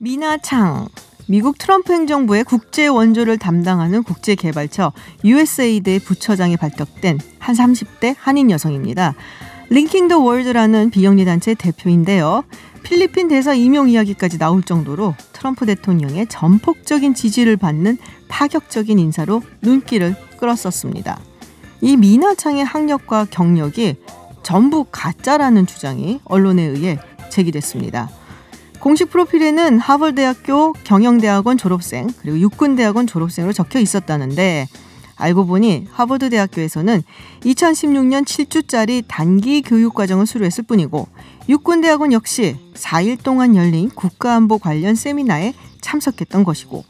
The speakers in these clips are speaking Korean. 미나 창, 미국 트럼프 행정부의 국제 원조를 담당하는 국제개발처 USAID의 부처장에 발탁된 한 30대 한인 여성입니다. 링킹 더 월드라는 비영리단체 대표인데요. 필리핀 대사 임용 이야기까지 나올 정도로 트럼프 대통령의 전폭적인 지지를 받는 파격적인 인사로 눈길을 끌었었습니다. 이 미나 창의 학력과 경력이 전부 가짜라는 주장이 언론에 의해 제기됐습니다. 공식 프로필에는 하버드대학교 경영대학원 졸업생 그리고 육군대학원 졸업생으로 적혀 있었다는데 알고 보니 하버드대학교에서는 2016년 7주짜리 단기 교육과정을 수료했을 뿐이고 육군대학원 역시 4일 동안 열린 국가안보 관련 세미나에 참석했던 것이고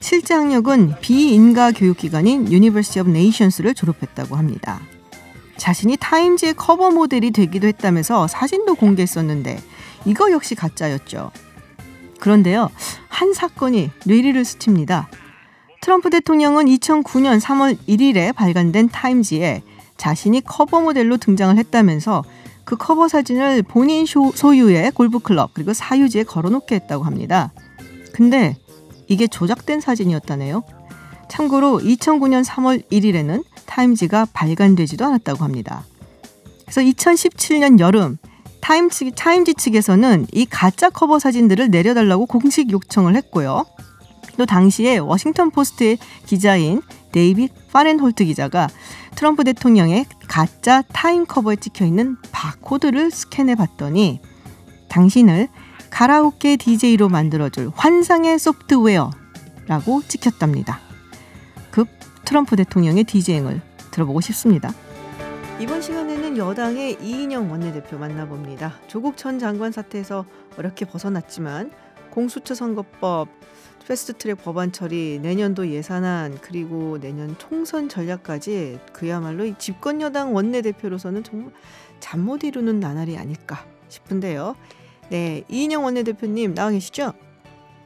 실제 학력은 비인가 교육기관인 유니버시티 오브 네이션스를 졸업했다고 합니다. 자신이 타임즈의 커버 모델이 되기도 했다면서 사진도 공개했었는데 이거 역시 가짜였죠. 그런데요, 한 사건이 뇌리를 스칩니다. 트럼프 대통령은 2009년 3월 1일에 발간된 타임지에 자신이 커버 모델로 등장을 했다면서 그 커버 사진을 본인 소유의 골프클럽 그리고 사유지에 걸어놓게 했다고 합니다. 근데 이게 조작된 사진이었다네요. 참고로 2009년 3월 1일에는 타임지가 발간되지도 않았다고 합니다. 그래서 2017년 여름 타임지 측에서는 이 가짜 커버 사진들을 내려달라고 공식 요청을 했고요. 또 당시에 워싱턴포스트의 기자인 데이빗 파렌홀트 기자가 트럼프 대통령의 가짜 타임 커버에 찍혀있는 바코드를 스캔해봤더니 당신을 가라오케 DJ로 만들어줄 환상의 소프트웨어라고 찍혔답니다. 급 트럼프 대통령의 디제잉을 들어보고 싶습니다. 이번 시간에는 여당의 이인영 원내대표 만나봅니다. 조국 전 장관 사태에서 어렵게 벗어났지만 공수처 선거법, 패스트트랙 법안 처리, 내년도 예산안, 그리고 내년 총선 전략까지 그야말로 이 집권여당 원내대표로서는 정말 잠 못 이루는 나날이 아닐까 싶은데요. 네, 이인영 원내대표님 나와 계시죠?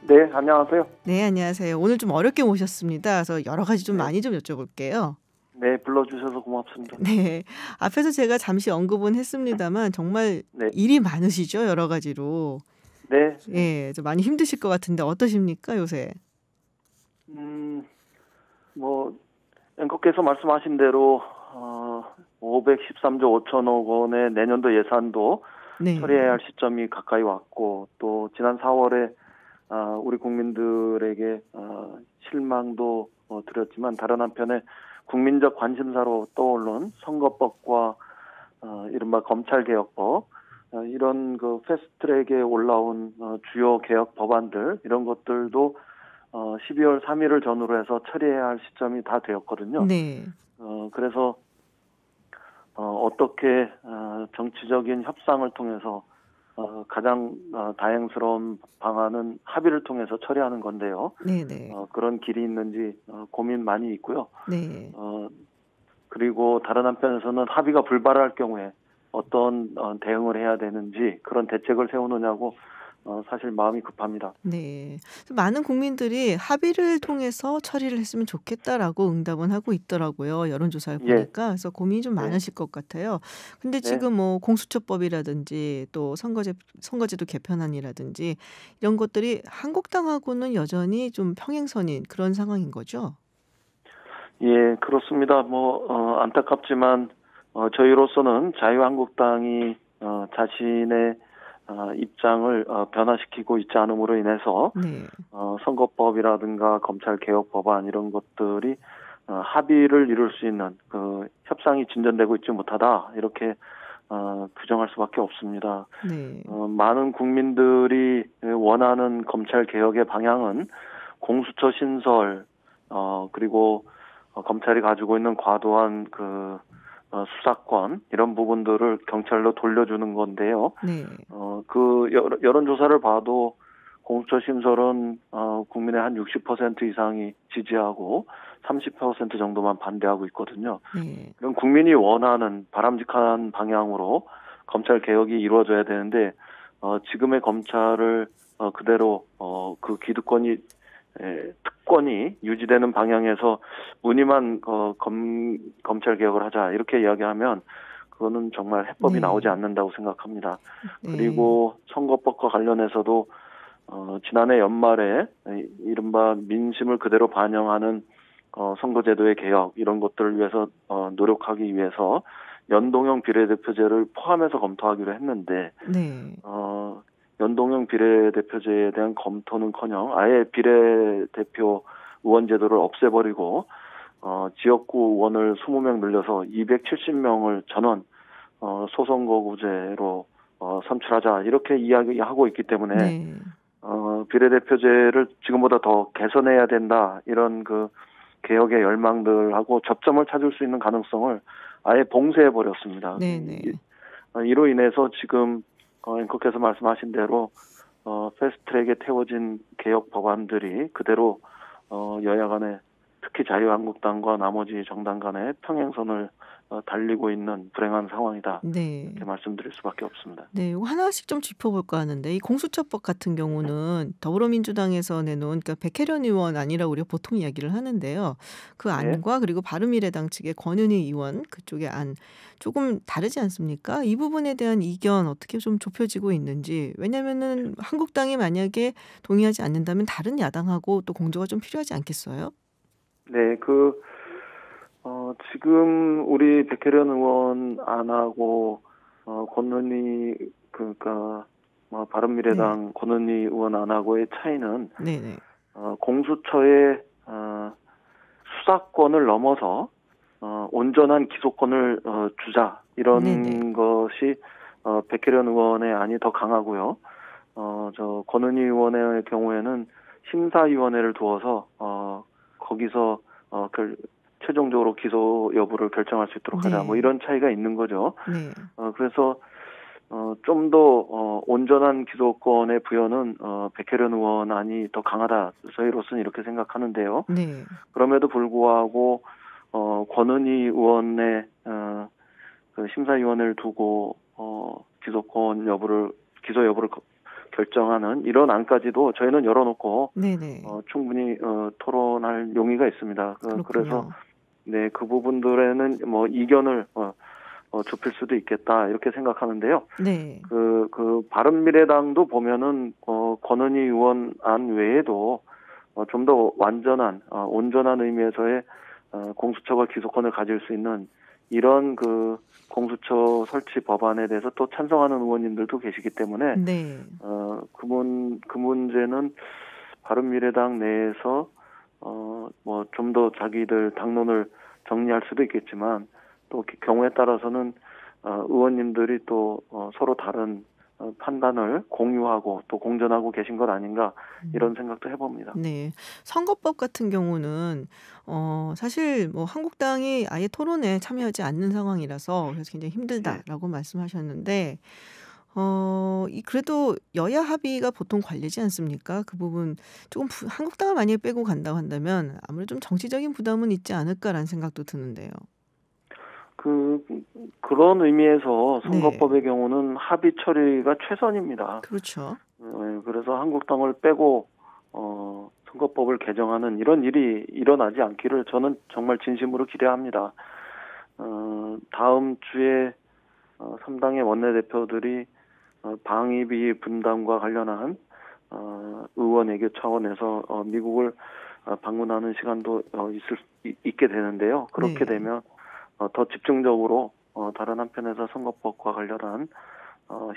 네, 안녕하세요. 네, 안녕하세요. 오늘 좀 어렵게 모셨습니다. 그래서 여러 가지 좀 많이 좀 여쭤볼게요. 네, 불러주셔서 고맙습니다. 네, 앞에서 제가 잠시 언급은 했습니다만 정말 네. 일이 많으시죠, 여러 가지로. 네. 예, 좀 많이 힘드실 것 같은데 어떠십니까 요새? 뭐 앵커께서 말씀하신 대로 513조 5천억 원의 내년도 예산도 네. 처리해야 할 시점이 가까이 왔고 또 지난 4월에 우리 국민들에게 실망도 드렸지만 다른 한편에 국민적 관심사로 떠오른 선거법과 이른바 검찰개혁법 이런 그 패스트트랙에 올라온 주요 개혁 법안들 이런 것들도 12월 3일을 전후로 해서 처리해야 할 시점이 다 되었거든요. 네. 그래서 어떻게 정치적인 협상을 통해서 가장 다행스러운 방안은 합의를 통해서 처리하는 건데요. 네네. 그런 길이 있는지 고민 많이 있고요. 네. 그리고 다른 한편에서는 합의가 불발할 경우에 어떤 대응을 해야 되는지 그런 대책을 세우느냐고 사실 마음이 급합니다. 네, 많은 국민들이 합의를 통해서 처리를 했으면 좋겠다라고 응답은 하고 있더라고요. 여론조사를 보니까. 예. 그래서 고민이 좀 많으실 네. 것 같아요. 근데 지금 네. 뭐 공수처법이라든지 또 선거제도 개편안이라든지 이런 것들이 한국당하고는 여전히 좀 평행선인 그런 상황인 거죠? 예, 그렇습니다. 뭐 안타깝지만 저희로서는 자유한국당이 자신의 입장을 변화시키고 있지 않음으로 인해서 네. 선거법이라든가 검찰개혁 법안 이런 것들이 합의를 이룰 수 있는 그 협상이 진전되고 있지 못하다 이렇게 규정할 수밖에 없습니다. 네. 많은 국민들이 원하는 검찰개혁의 방향은 공수처 신설 그리고 검찰이 가지고 있는 과도한 그 수사권 이런 부분들을 경찰로 돌려주는 건데요. 네. 그 여론조사를 봐도 공수처 신설은 국민의 한 60% 이상이 지지하고 30% 정도만 반대하고 있거든요. 네. 그럼 국민이 원하는 바람직한 방향으로 검찰 개혁이 이루어져야 되는데 지금의 검찰을 그대로 그 기득권이 특권이 유지되는 방향에서 무늬만 검찰 개혁을 하자 이렇게 이야기하면 그거는 정말 해법이 네. 나오지 않는다고 생각합니다. 네. 그리고 선거법과 관련해서도 지난해 연말에 이른바 민심을 그대로 반영하는 선거제도의 개혁 이런 것들을 위해서 노력하기 위해서 연동형 비례대표제를 포함해서 검토하기로 했는데 네. 연동형 비례대표제에 대한 검토는커녕 아예 비례대표 의원제도를 없애버리고 지역구 의원을 20명 늘려서 270명을 전원 소선거구제로 선출하자 이렇게 이야기하고 있기 때문에 네. 비례대표제를 지금보다 더 개선해야 된다 이런 그 개혁의 열망들하고 접점을 찾을 수 있는 가능성을 아예 봉쇄해버렸습니다. 네네. 이로 인해서 지금 앵커께서 말씀하신 대로 패스트트랙에 태워진 개혁 법안들이 그대로 여야 간에 특히 자유한국당과 나머지 정당 간의 평행선을 달리고 있는 불행한 상황이다. 네. 이렇게 말씀드릴 수밖에 없습니다. 네, 이거 하나씩 좀 짚어볼까 하는데 이 공수처법 같은 경우는 더불어민주당에서 내놓은 그러니까 백혜련 의원 아니라 우리가 보통 이야기를 하는데요. 그 안과 네. 그리고 바른미래당 측의 권은희 의원 그쪽의 안 조금 다르지 않습니까? 이 부분에 대한 이견 어떻게 좀 좁혀지고 있는지 왜냐하면은 한국당이 만약에 동의하지 않는다면 다른 야당하고 또 공조가 좀 필요하지 않겠어요? 네, 지금 우리 백혜련 의원 안하고 권은희 그러니까 바른미래당 네. 권은희 의원 안하고의 차이는 네네. 공수처의 수사권을 넘어서 온전한 기소권을 주자 이런 네네. 것이 백혜련 의원의 안이 더 강하고요. 저 권은희 의원의 경우에는 심사위원회를 두어서 거기서 최종적으로 기소 여부를 결정할 수 있도록 하자. 네. 뭐 이런 차이가 있는 거죠. 네. 그래서 좀 더 온전한 기소권의 부여는 백혜련 의원 안이 더 강하다. 저희로서는 이렇게 생각하는데요. 네. 그럼에도 불구하고 권은희 의원의 그 심사위원회를 두고 기소 여부를 결정하는 이런 안까지도 저희는 열어놓고 충분히 토론할 용의가 있습니다. 그렇군요. 그래서 네, 그 부분들에는 뭐 이견을 좁힐 수도 있겠다 이렇게 생각하는데요. 네. 그 바른미래당도 보면은 권은희 의원 안 외에도 좀 더 완전한 온전한 의미에서의 공수처가 기소권을 가질 수 있는 이런 그 공수처 설치 법안에 대해서 또 찬성하는 의원님들도 계시기 때문에 네. 그 문제는 바른미래당 내에서 뭐 좀 더 자기들 당론을 정리할 수도 있겠지만 또 경우에 따라서는 의원님들이 또 서로 다른 판단을 공유하고 또 공존하고 계신 것 아닌가 이런 생각도 해봅니다. 네, 선거법 같은 경우는 사실 뭐 한국당이 아예 토론에 참여하지 않는 상황이라서 그래서 굉장히 힘들다라고 네. 말씀하셨는데 그래도 여야 합의가 보통 관리지 않습니까? 그 부분 조금 한국당을 많이 빼고 간다고 한다면 아무래도 좀 정치적인 부담은 있지 않을까라는 생각도 드는데요. 그런 의미에서 선거법의 네. 경우는 합의 처리가 최선입니다. 그렇죠. 그래서 한국당을 빼고 선거법을 개정하는 이런 일이 일어나지 않기를 저는 정말 진심으로 기대합니다. 다음 주에 3당의 원내대표들이 방위비 분담과 관련한 의원외교 차원에서 미국을 방문하는 시간도 있게 되는데요. 그렇게 네. 되면 더 집중적으로 다른 한편에서 선거법과 관련한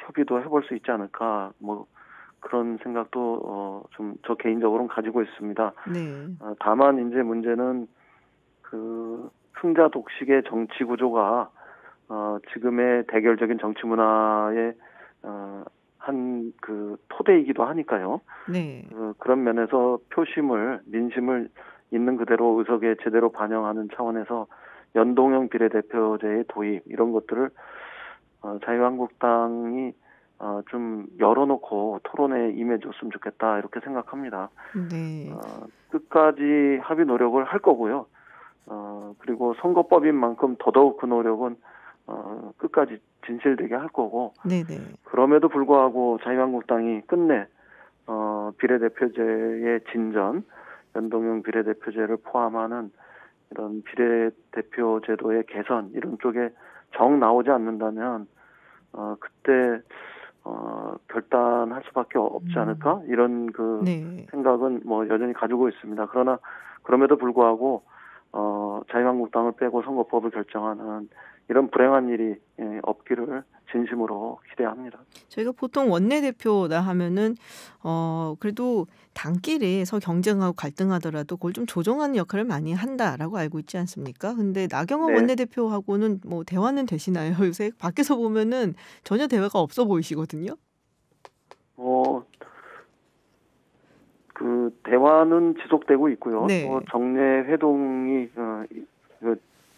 협의도 해볼 수 있지 않을까 뭐 그런 생각도 좀 저 개인적으로는 가지고 있습니다. 네. 다만 이제 문제는 그 승자 독식의 정치 구조가 지금의 대결적인 정치 문화의 한 그 토대이기도 하니까요. 네. 그런 면에서 표심을 민심을 있는 그대로 의석에 제대로 반영하는 차원에서 연동형 비례대표제의 도입 이런 것들을 자유한국당이 좀 열어놓고 토론에 임해줬으면 좋겠다 이렇게 생각합니다. 네. 끝까지 합의 노력을 할 거고요. 그리고 선거법인 만큼 더더욱 그 노력은 끝까지 진실되게 할 거고 네네. 그럼에도 불구하고 자유한국당이 끝내 비례대표제의 진전, 연동형 비례대표제를 포함하는 이런 비례대표 제도의 개선 이런 쪽에 정 나오지 않는다면 그때 결단할 수밖에 없지 않을까? 이런 생각은 뭐 여전히 가지고 있습니다. 그러나 그럼에도 불구하고 자유한국당을 빼고 선거법을 결정하는 이런 불행한 일이 없기를 진심으로 기대합니다. 저희가 보통 원내대표라 하면은 그래도 당끼리서 경쟁하고 갈등하더라도 그걸 좀 조정하는 역할을 많이 한다라고 알고 있지 않습니까? 근데 나경원 원내대표하고는 뭐 대화는 되시나요? 요새 밖에서 보면은 전혀 대화가 없어 보이시거든요. 그 대화는 지속되고 있고요.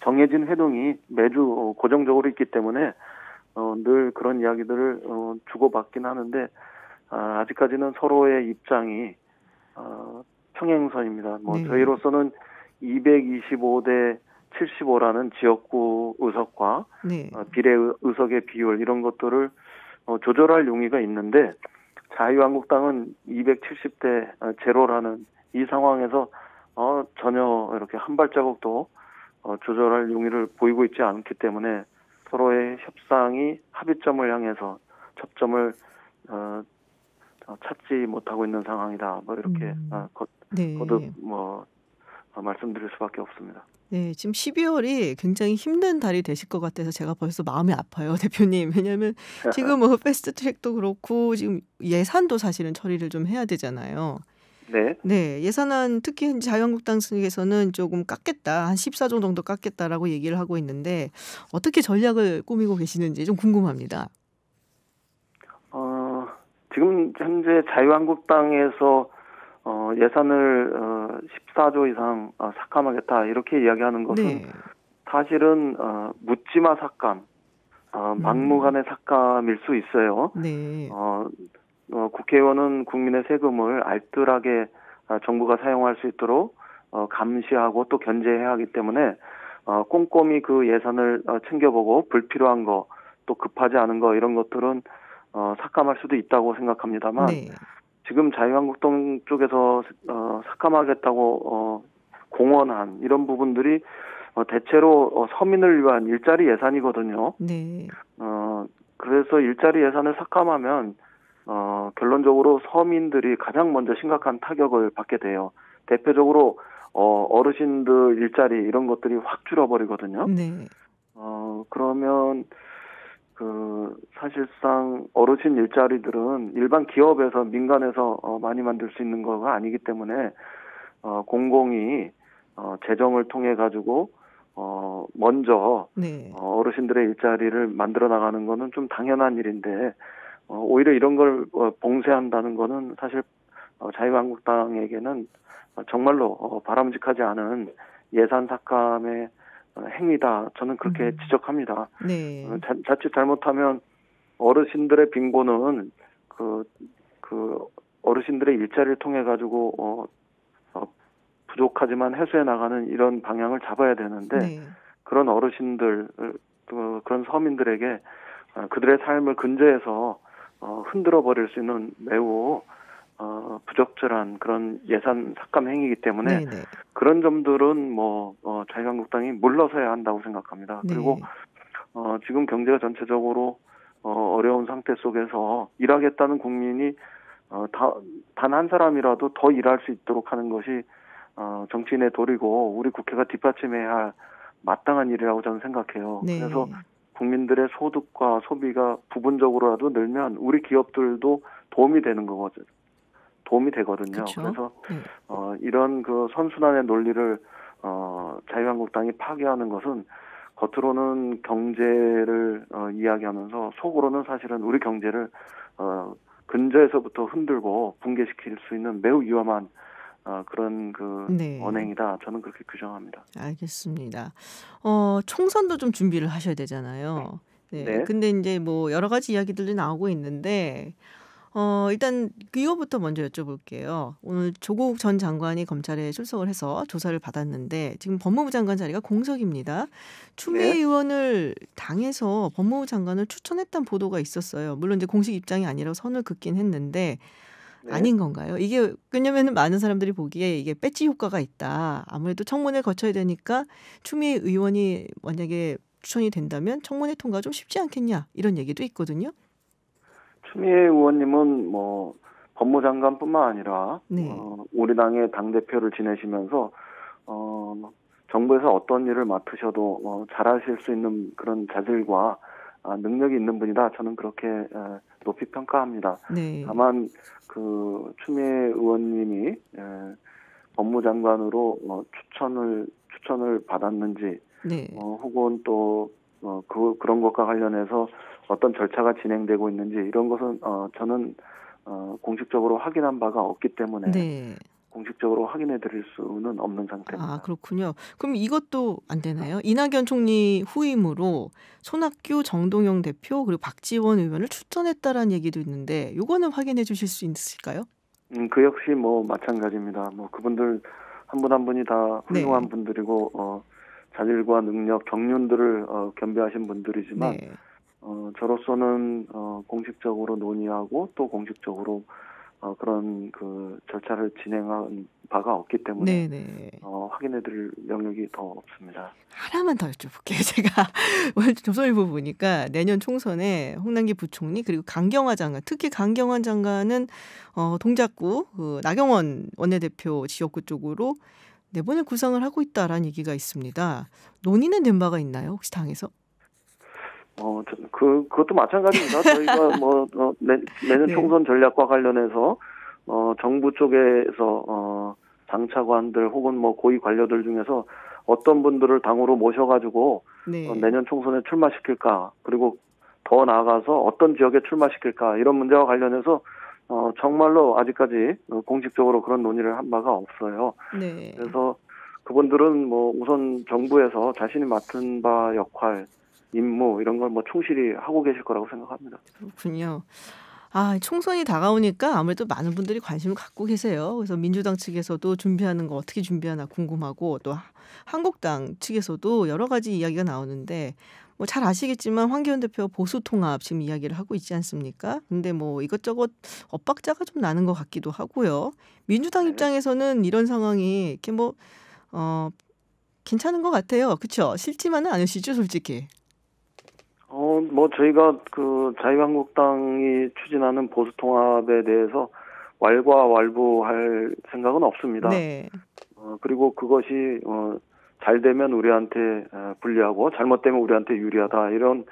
정해진 회동이 매주 고정적으로 있기 때문에 늘 그런 이야기들을 주고받긴 하는데 아직까지는 서로의 입장이 평행선입니다. 뭐 저희로서는 225대 75라는 지역구 의석과 비례 의석의 비율 이런 것들을 조절할 용의가 있는데 자유한국당은 270대 제로라는 이 상황에서 전혀 이렇게 한 발자국도 조절할 용의를 보이고 있지 않기 때문에 서로의 협상이 합의점을 향해서 접점을 찾지 못하고 있는 상황이다. 뭐 이렇게 거듭 말씀드릴 수밖에 없습니다. 네, 지금 12월이 굉장히 힘든 달이 되실 것 같아서 제가 벌써 마음이 아파요, 대표님. 왜냐하면 지금 뭐 패스트트랙도 그렇고 지금 예산도 사실은 처리를 좀 해야 되잖아요. 네, 예산안 특히 자유한국당 측에서는 조금 깎겠다, 한 14조 정도 깎겠다라고 얘기를 하고 있는데 어떻게 전략을 꾸미고 계시는지 좀 궁금합니다. 지금 현재 자유한국당에서 예산을 14조 이상 삭감하겠다 이렇게 이야기하는 것은 사실은 묻지마 삭감, 막무가내 삭감일 수 있어요. 국회의원은 국민의 세금을 알뜰하게 정부가 사용할 수 있도록 감시하고 또 견제해야 하기 때문에 꼼꼼히 그 예산을 챙겨보고 불필요한 거 또 급하지 않은 거 이런 것들은 삭감할 수도 있다고 생각합니다만 지금 자유한국당 쪽에서 삭감하겠다고 공언한 이런 부분들이 대체로 서민을 위한 일자리 예산이거든요. 그래서 일자리 예산을 삭감하면 결론적으로 서민들이 가장 먼저 심각한 타격을 받게 돼요. 대표적으로 어르신들 일자리 이런 것들이 확 줄어버리거든요. 그러면 그 사실상 어르신 일자리들은 일반 기업에서 민간에서 많이 만들 수 있는 거가 아니기 때문에 공공이 재정을 통해 가지고 먼저 어르신들의 일자리를 만들어 나가는 거는 좀 당연한 일인데 오히려 이런 걸 봉쇄한다는 거는 사실 자유한국당에게는 정말로 바람직하지 않은 예산 삭감의 행위다. 저는 그렇게 지적합니다. 자칫 잘못하면 어르신들의 빈곤은 그 어르신들의 일자리를 통해 가지고 부족하지만 해소해 나가는 이런 방향을 잡아야 되는데 그런 어르신들, 그런 서민들에게 그들의 삶을 근저에서 흔들어 버릴 수 있는 매우 부적절한 그런 예산 삭감 행위이기 때문에 그런 점들은 뭐 자유한국당이 물러서야 한다고 생각합니다. 그리고 지금 경제가 전체적으로 어려운 상태 속에서 일하겠다는 국민이 단 한 사람이라도 더 일할 수 있도록 하는 것이 정치인의 도리고 우리 국회가 뒷받침해야 할 마땅한 일이라고 저는 생각해요. 그래서 국민들의 소득과 소비가 부분적으로라도 늘면 우리 기업들도 도움이 되는 거거든요. 그쵸? 그래서 이런 그 선순환의 논리를 자유한국당이 파괴하는 것은 겉으로는 경제를 이야기하면서 속으로는 사실은 우리 경제를 근저에서부터 흔들고 붕괴시킬 수 있는 매우 위험한 그런 그 언행이다. 저는 그렇게 규정합니다. 알겠습니다. 총선도 좀 준비를 하셔야 되잖아요. 근데 이제 뭐 여러 가지 이야기들이 나오고 있는데 일단 이거부터 먼저 여쭤볼게요. 오늘 조국 전 장관이 검찰에 출석을 해서 조사를 받았는데 지금 법무부 장관 자리가 공석입니다. 추미애 의원을 당에서 법무부 장관을 추천했던 보도가 있었어요. 물론 이제 공식 입장이 아니라 선을 긋긴 했는데 아닌 건가요? 이게 왜냐하면 많은 사람들이 보기에 이게 배지 효과가 있다. 아무래도 청문회를 거쳐야 되니까 추미애 의원이 만약에 추천이 된다면 청문회 통과가 좀 쉽지 않겠냐 이런 얘기도 있거든요. 추미애 의원님은 뭐 법무장관뿐만 아니라 네. 우리 당의 당대표를 지내시면서 정부에서 어떤 일을 맡으셔도 잘하실 수 있는 그런 자질과 능력이 있는 분이다. 저는 그렇게 높이 평가합니다. 네. 다만 그 추미애 의원님이 법무장관으로 추천을 받았는지 네. 혹은 또 그런 것과 관련해서 어떤 절차가 진행되고 있는지 이런 것은 저는 공식적으로 확인한 바가 없기 때문에 네. 공식적으로 확인해 드릴 수는 없는 상태입니다. 아, 그렇군요. 그럼 이것도 안 되나요? 이낙연 총리 후임으로 손학규, 정동영 대표 그리고 박지원 의원을 추천했다라는 얘기도 있는데 이거는 확인해 주실 수 있을까요? 그 역시 뭐 마찬가지입니다. 뭐 그분들 한 분 한 분이 다 훌륭한 네. 분들이고 자질과 능력, 경륜들을 겸비하신 분들이지만 네. 저로서는 공식적으로 논의하고 또 공식적으로 그런 그 절차를 진행한 바가 없기 때문에 확인해드릴 영역이 더 없습니다. 하나만 더 여쭤볼게요. 제가 조선일보 보니까 내년 총선에 홍남기 부총리 그리고 강경화 장관, 특히 강경화 장관은 동작구 나경원 원내대표 지역구 쪽으로 내보낼 구상을 하고 있다라는 얘기가 있습니다. 논의는 된 바가 있나요? 혹시 당에서? 그것도 마찬가지입니다. 저희가 내년 총선 전략과 관련해서 정부 쪽에서 당차관들 혹은 뭐 고위 관료들 중에서 어떤 분들을 당으로 모셔가지고 네. 내년 총선에 출마시킬까 그리고 더 나아가서 어떤 지역에 출마시킬까 이런 문제와 관련해서 정말로 아직까지 공식적으로 그런 논의를 한 바가 없어요. 네. 그래서 그분들은 뭐 우선 정부에서 자신이 맡은 바 역할 임무 이런 걸 뭐 충실히 하고 계실 거라고 생각합니다. 그렇군요. 아, 총선이 다가오니까 아무래도 많은 분들이 관심을 갖고 계세요. 그래서 민주당 측에서도 준비하는 거 어떻게 준비하나 궁금하고 또 한국당 측에서도 여러 가지 이야기가 나오는데 뭐 잘 아시겠지만 황교안 대표 보수 통합 지금 이야기를 하고 있지 않습니까? 근데 뭐 이것저것 엇박자가 좀 나는 것 같기도 하고요. 민주당 입장에서는 이런 상황이 이렇게 뭐 괜찮은 것 같아요. 그렇죠? 싫지만은 않으시죠, 솔직히? 뭐 저희가 그 자유한국당이 추진하는 보수 통합에 대해서 왈가왈부할 생각은 없습니다. 네. 그리고 그것이 잘 되면 우리한테 불리하고 잘못되면 우리한테 유리하다 이런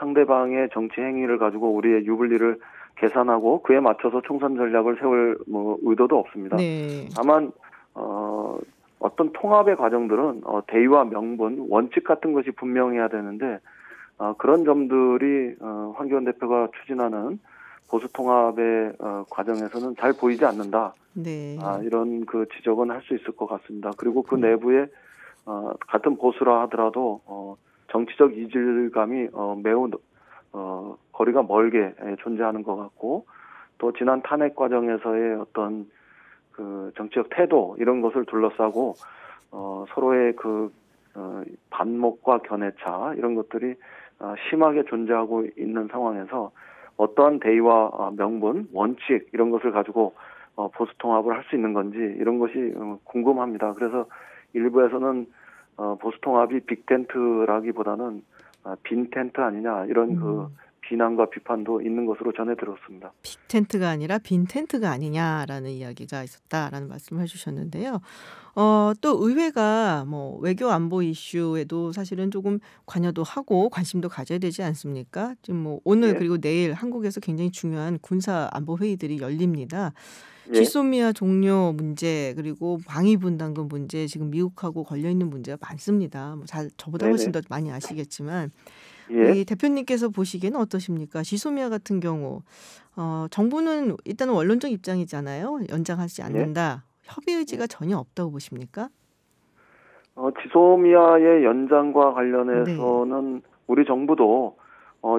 상대방의 정치 행위를 가지고 우리의 유불리를 계산하고 그에 맞춰서 총선 전략을 세울 뭐 의도도 없습니다. 네. 다만 어떤 통합의 과정들은 대의와 명분, 원칙 같은 것이 분명해야 되는데 그런 점들이 황교안 대표가 추진하는 보수 통합의 과정에서는 잘 보이지 않는다. 네. 이런 그 지적은 할 수 있을 것 같습니다. 그리고 그 내부에 같은 보수라 하더라도 정치적 이질감이 매우 거리가 멀게 존재하는 것 같고 또 지난 탄핵 과정에서의 어떤 그 정치적 태도 이런 것을 둘러싸고 서로의 그 반목과 견해차 이런 것들이 심하게 존재하고 있는 상황에서 어떠한 대의와 명분, 원칙 이런 것을 가지고 보수 통합을 할 수 있는 건지 이런 것이 궁금합니다. 그래서 일부에서는 보수 통합이 빅텐트라기보다는 빈텐트 아니냐 이런 그 비난과 비판도 있는 것으로 전해 들었습니다. 빅텐트가 아니라 빈텐트가 아니냐라는 이야기가 있었다라는 말씀을 해주셨는데요. 또 의회가 뭐 외교 안보 이슈에도 사실은 조금 관여도 하고 관심도 가져야 되지 않습니까? 지금 뭐 오늘 예. 그리고 내일 한국에서 굉장히 중요한 군사 안보 회의들이 열립니다. 예. 지소미아 종료 문제 그리고 방위 분담금 문제 지금 미국하고 걸려 있는 문제가 많습니다. 뭐 저보다 훨씬 더 많이 아시겠지만. 예. 이 대표님께서 보시기에는 어떠십니까? 지소미아 같은 경우 정부는 일단은 원론적 입장이잖아요. 연장하지 않는다. 예? 협의 의지가 전혀 없다고 보십니까? 지소미아의 연장과 관련해서는 네. 우리 정부도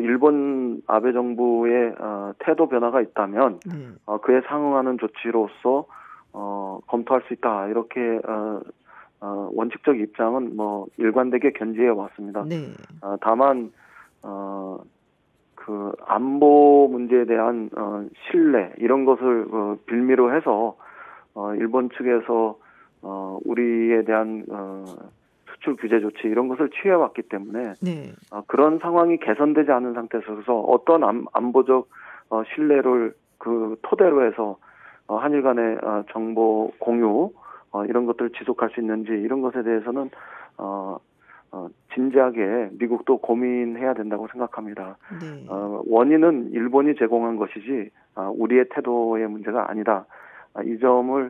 일본 아베 정부의 태도 변화가 있다면 네. 그에 상응하는 조치로서 검토할 수 있다. 이렇게 원칙적 입장은 뭐 일관되게 견지해 왔습니다. 네. 다만 그 안보 문제에 대한 신뢰 이런 것을 빌미로 해서 일본 측에서 우리에 대한 수출 규제 조치 이런 것을 취해 왔기 때문에 네. 그런 상황이 개선되지 않은 상태에서 어떤 안보적 신뢰를 그 토대로 해서 한일 간의 정보 공유 이런 것들을 지속할 수 있는지 이런 것에 대해서는 진지하게 미국도 고민해야 된다고 생각합니다. 네. 원인은 일본이 제공한 것이지 우리의 태도의 문제가 아니다. 이 점을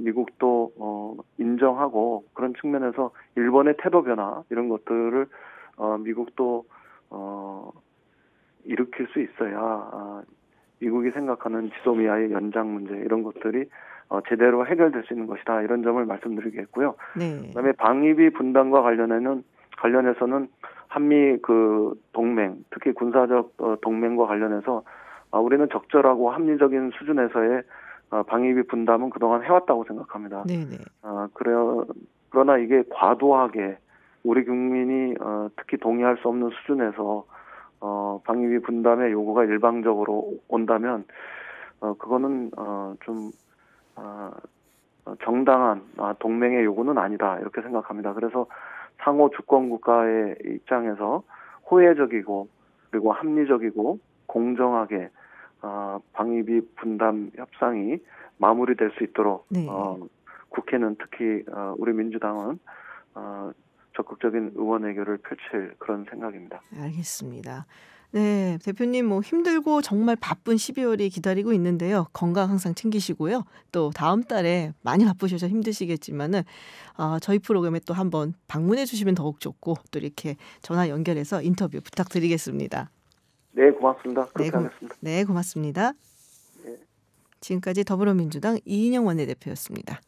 미국도 인정하고 그런 측면에서 일본의 태도 변화 이런 것들을 미국도 일으킬 수 있어야 미국이 생각하는 지소미아의 연장 문제 이런 것들이 제대로 해결될 수 있는 것이다. 이런 점을 말씀드리겠고요. 네. 그다음에 방위비 분담과 관련해서는 한미 그 동맹, 특히 군사적 동맹과 관련해서 우리는 적절하고 합리적인 수준에서의 방위비 분담은 그동안 해왔다고 생각합니다. 네네. 그러나 이게 과도하게 우리 국민이 특히 동의할 수 없는 수준에서 방위비 분담의 요구가 일방적으로 온다면 그거는 좀 정당한 동맹의 요구는 아니다 이렇게 생각합니다. 그래서 상호 주권 국가의 입장에서 호혜적이고 그리고 합리적이고 공정하게 방위비 분담 협상이 마무리될 수 있도록 네. 국회는 특히 우리 민주당은 적극적인 의원 애교를 펼칠 그런 생각입니다. 알겠습니다. 네, 대표님 힘들고 정말 바쁜 12월이 기다리고 있는데요. 건강 항상 챙기시고요. 또 다음 달에 많이 바쁘셔서 힘드시겠지만은 저희 프로그램에 또 한번 방문해 주시면 더욱 좋고 또 이렇게 전화 연결해서 인터뷰 부탁드리겠습니다. 네, 고맙습니다. 그렇습니다. 네, 고맙습니다. 네. 지금까지 더불어민주당 이인영 원내대표였습니다.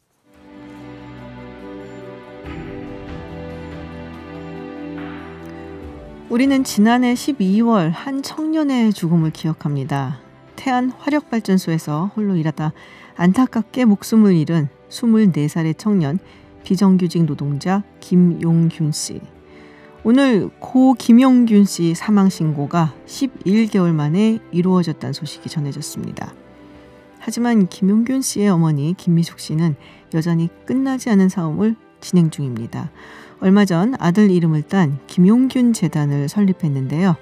우리는 지난해 12월 한 청년의 죽음을 기억합니다. 태안 화력발전소에서 홀로 일하다 안타깝게 목숨을 잃은 24살의 청년 비정규직 노동자 김용균 씨. 오늘 고 김용균 씨 사망 신고가 11개월 만에 이루어졌다는 소식이 전해졌습니다. 하지만 김용균 씨의 어머니 김미숙 씨는 여전히 끝나지 않은 사움을 진행 중입니다. 얼마 전 아들 이름을 딴 김용균재단을 설립했는데요.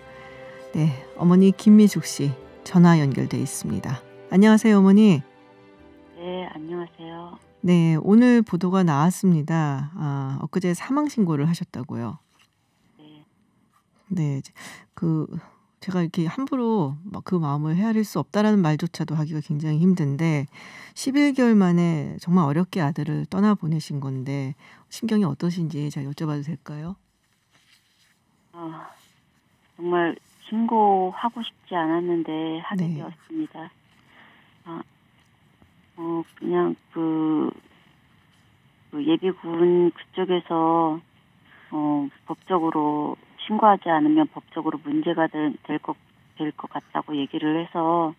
네, 어머니 김미숙 씨 전화 연결돼 있습니다. 안녕하세요, 어머니. 네, 안녕하세요. 네, 오늘 보도가 나왔습니다. 엊그제 사망 신고를 하셨다고요. 네. 네, 제가 이렇게 함부로 그 마음을 헤아릴 수 없다라는 말조차도 하기가 굉장히 힘든데 11개월 만에 정말 어렵게 아들을 떠나보내신 건데 심경이 어떠신지 제가 여쭤봐도 될까요? 정말 신고하고 싶지 않았는데 하게 네. 되었습니다. 그냥 그 예비군 그쪽에서 법적으로 신고하지 않으면 법적으로 문제가 될 것 같다고 얘기를 해서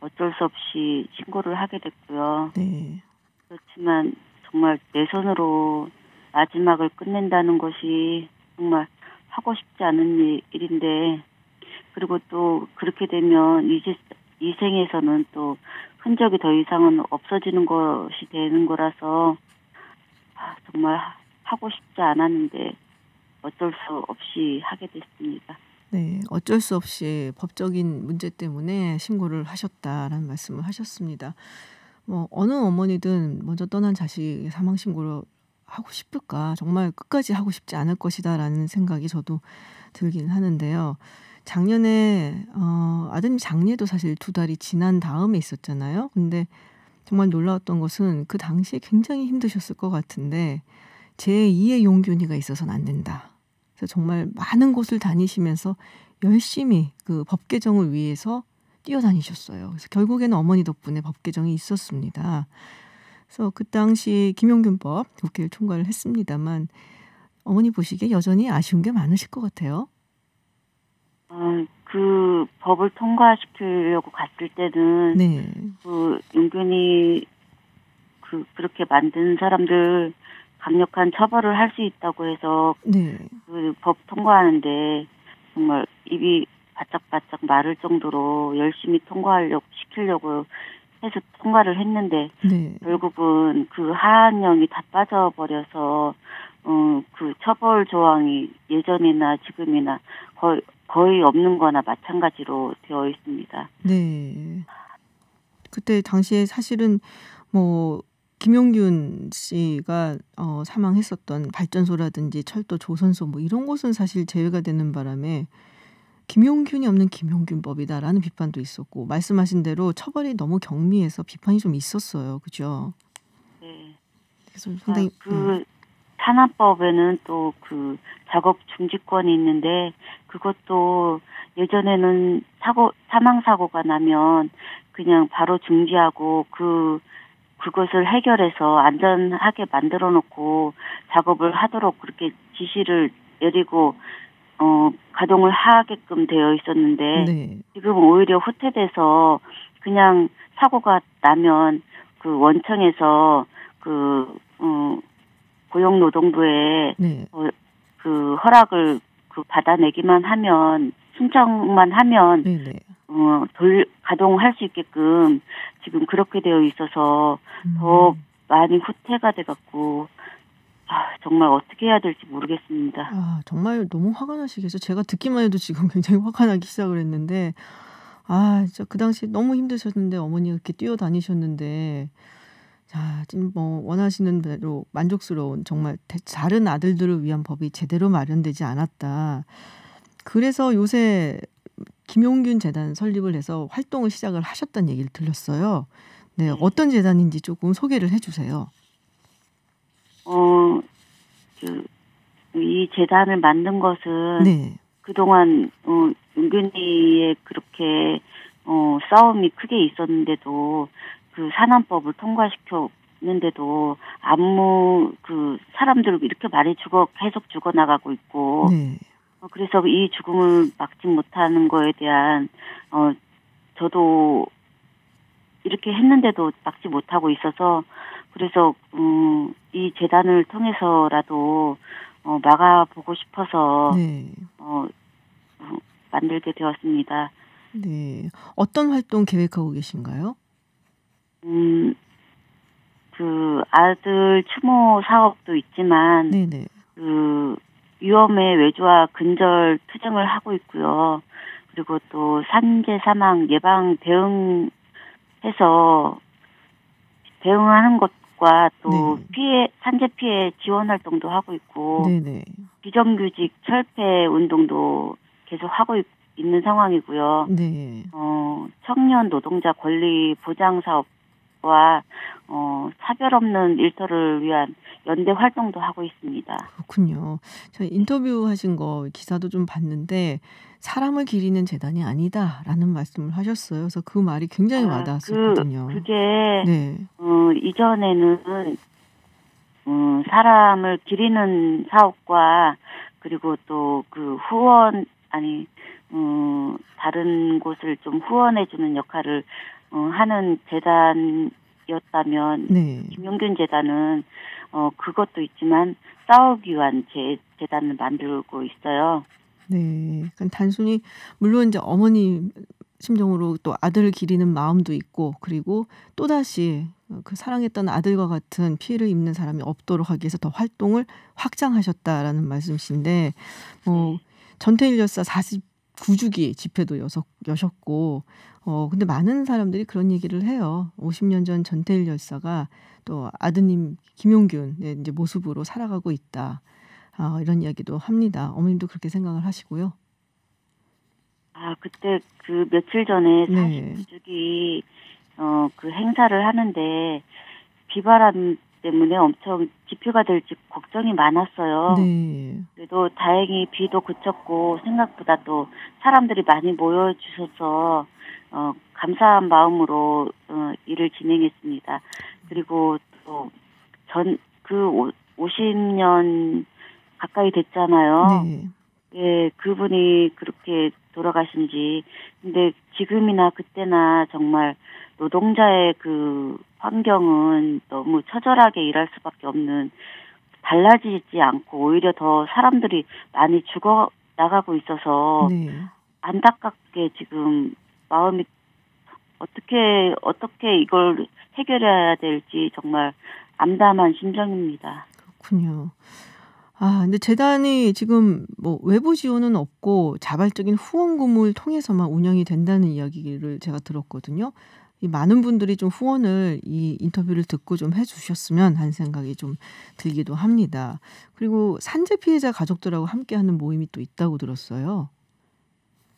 어쩔 수 없이 신고를 하게 됐고요. 네. 그렇지만 정말 내 손으로 마지막을 끝낸다는 것이 정말 하고 싶지 않은 일인데 그리고 또 그렇게 되면 이 생에서는 또 흔적이 더 이상은 없어지는 것이 되는 거라서 정말 하고 싶지 않았는데 어쩔 수 없이 하게 됐습니다. 네, 어쩔 수 없이 법적인 문제 때문에 신고를 하셨다라는 말씀을 하셨습니다. 어느 어머니든 먼저 떠난 자식의 사망 신고를 하고 싶을까? 정말 끝까지 하고 싶지 않을 것이다라는 생각이 저도 들긴 하는데요. 작년에 아드님 장례도 사실 2달이 지난 다음에 있었잖아요. 근데 정말 놀라웠던 것은 그 당시에 굉장히 힘드셨을 것 같은데 제2의 용균이가 있어서는 안 된다. 그래서 정말 많은 곳을 다니시면서 열심히 그 법 개정을 위해서 뛰어다니셨어요. 그래서 결국에는 어머니 덕분에 법 개정이 있었습니다. 그래서 그 당시 김용균법 국회를 통과를 했습니다만 어머니 보시기에 여전히 아쉬운 게 많으실 것 같아요. 그 법을 통과시키려고 갔을 때는 네. 그 용균이 그렇게 만든 사람들 강력한 처벌을 할 수 있다고 해서 네. 그 법 통과하는데 정말 입이 바짝바짝 마를 정도로 열심히 시키려고 해서 통과를 했는데 네. 결국은 그 하한령이 다 빠져버려서 그 처벌 조항이 예전이나 지금이나 거의 거의 없는 거나 마찬가지로 되어 있습니다. 네. 그때 당시에 사실은 뭐 김용균 씨가 사망했었던 발전소라든지 철도 조선소 뭐 이런 곳은 사실 제외가 되는 바람에 김용균이 없는 김용균법이다라는 비판도 있었고, 말씀하신 대로 처벌이 너무 경미해서 비판이 좀 있었어요. 그죠? 네. 그래서 상당히 산업법에는 또 그 작업 중지권이 있는데, 그것도 예전에는 사망사고가 나면 그냥 바로 중지하고 그것을 해결해서 안전하게 만들어 놓고 작업을 하도록 그렇게 지시를 내리고 가동을 하게끔 되어 있었는데, 네. 지금 오히려 후퇴돼서 그냥 사고가 나면 그 원청에서 고용노동부에 네. 그 허락을 받아내기만 하면, 신청만 하면 네네. 가동할 수 있게끔 지금 그렇게 되어 있어서 더 많이 후퇴가 돼갖고 정말 어떻게 해야 될지 모르겠습니다. 정말 너무 화가 나시겠어요. 제가 듣기만 해도 지금 굉장히 화가 나기 시작을 했는데, 진짜 그 당시 너무 힘드셨는데 어머니가 이렇게 뛰어다니셨는데, 지금 뭐 원하시는 대로 만족스러운 정말 다른 아들들을 위한 법이 제대로 마련되지 않았다. 그래서 요새 김용균 재단 설립을 해서 활동을 시작을 하셨다는 얘기를 들었어요. 네, 어떤 재단인지 조금 소개를 해주세요. 이 재단을 만든 것은 네. 그동안 용균이의 그렇게 싸움이 크게 있었는데도, 그 산안법을 통과시켰는데도 아무 사람들 이렇게 많이 계속 죽어나가고 있고 네. 그래서 이 죽음을 막지 못하는 거에 대한 저도 이렇게 했는데도 막지 못하고 있어서, 그래서 이 재단을 통해서라도 막아보고 싶어서 네. 만들게 되었습니다. 네, 어떤 활동 계획하고 계신가요? 그 아들 추모 사업도 있지만 네네. 그 위험의 외주와 근절 투쟁을 하고 있고요. 그리고 또 산재 사망 예방 대응해서 대응하는 것과 또 네. 산재 피해 지원 활동도 하고 있고 네네. 비정규직 철폐 운동도 계속 하고 있는 상황이고요. 네. 청년 노동자 권리 보장 사업 와 차별 없는 일터를 위한 연대 활동도 하고 있습니다. 그렇군요. 저희 인터뷰하신 거 기사도 좀 봤는데 사람을 기리는 재단이 아니다라는 말씀을 하셨어요. 그래서 그 말이 굉장히 와닿았었거든요. 그게 네. 이전에는 사람을 기리는 사업과 그리고 또 그 후원 다른 곳을 좀 후원해주는 역할을 하는 재단이었다면 네. 김용균 재단은 그것도 있지만 싸우기 위한 재단을 만들고 있어요. 네, 그러니까 단순히 물론 이제 어머니 심정으로 또 아들을 기리는 마음도 있고, 그리고 또다시 그 사랑했던 아들과 같은 피해를 입는 사람이 없도록 하기 위해서 더 활동을 확장하셨다라는 말씀이신데, 네. 전태일 열사 49주기 집회도 여셨고, 근데 많은 사람들이 그런 얘기를 해요. 50년 전 전태일 열사가 또 아드님 김용균의 이제 모습으로 살아가고 있다. 이런 이야기도 합니다. 어머님도 그렇게 생각을 하시고요. 그때 그 며칠 전에 49주기 그 행사를 하는데 비바람 때문에 엄청 집회가 될지 걱정이 많았어요. 네. 그래도 다행히 비도 그쳤고 생각보다 또 사람들이 많이 모여주셔서 감사한 마음으로 일을 진행했습니다. 그리고 또 그 50년 가까이 됐잖아요. 네. 예, 그분이 그렇게 돌아가신 지. 근데 지금이나 그때나 정말 노동자의 그 환경은 너무 처절하게 일할 수밖에 없는, 달라지지 않고 오히려 더 사람들이 많이 죽어 나가고 있어서 네. 안타깝게 지금 마음이 어떻게 이걸 해결해야 될지 정말 암담한 심정입니다. 그렇군요. 아, 근데 재단이 지금 뭐 외부 지원은 없고 자발적인 후원금을 통해서만 운영이 된다는 이야기를 제가 들었거든요. 이 많은 분들이 좀 후원을 이 인터뷰를 듣고 좀 해주셨으면 하는 생각이 좀 들기도 합니다. 그리고 산재 피해자 가족들하고 함께하는 모임이 또 있다고 들었어요.